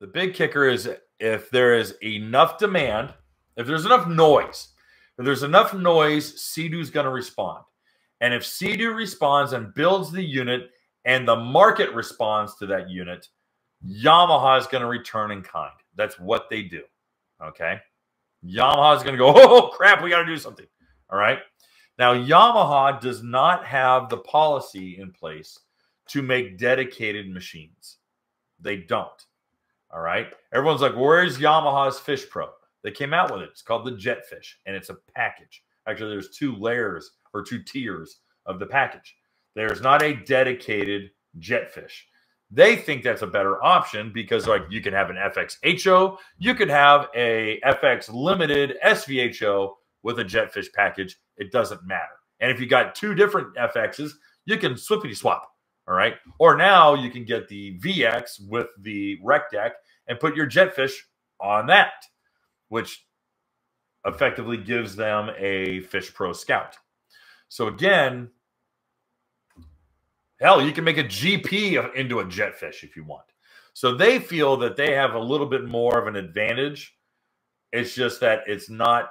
The big kicker is if there is enough demand, if there's enough noise, if there's enough noise, Sea-Doo is going to respond. And if Sea-Doo responds and builds the unit and the market responds to that unit, Yamaha is going to return in kind. That's what they do. Okay. Yamaha is going to go, oh, crap, we got to do something. All right. Now, Yamaha does not have the policy in place to make dedicated machines. They don't. All right. Everyone's like, where's Yamaha's Fish Pro? They came out with it. It's called the Jetfish, and it's a package. Actually, there's two layers or two tiers of the package. There's not a dedicated Jetfish. They think that's a better option because, like, you can have an FX HO, you could have a FX Limited SVHO with a Jetfish package. It doesn't matter. And if you got two different FXs, you can swippity swap. All right. Or now you can get the VX with the rec deck and put your Jetfish on that, which effectively gives them a Fish Pro Scout. So again, hell, you can make a GP into a Jetfish if you want. So they feel that they have a little bit more of an advantage. It's just that it's not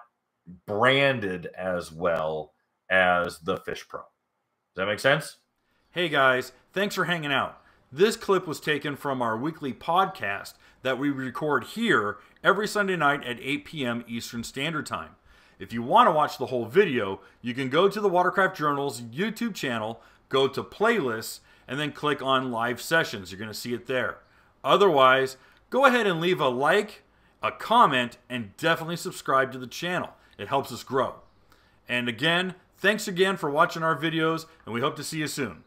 branded as well as the Fish Pro. Does that make sense? Hey guys, thanks for hanging out. This clip was taken from our weekly podcast that we record here every Sunday night at 8 p.m. Eastern Standard Time. If you want to watch the whole video, you can go to the Watercraft Journal's YouTube channel, go to playlists, and then click on live sessions. You're going to see it there. Otherwise, go ahead and leave a like, a comment, and definitely subscribe to the channel. It helps us grow. And again, thanks again for watching our videos, and we hope to see you soon.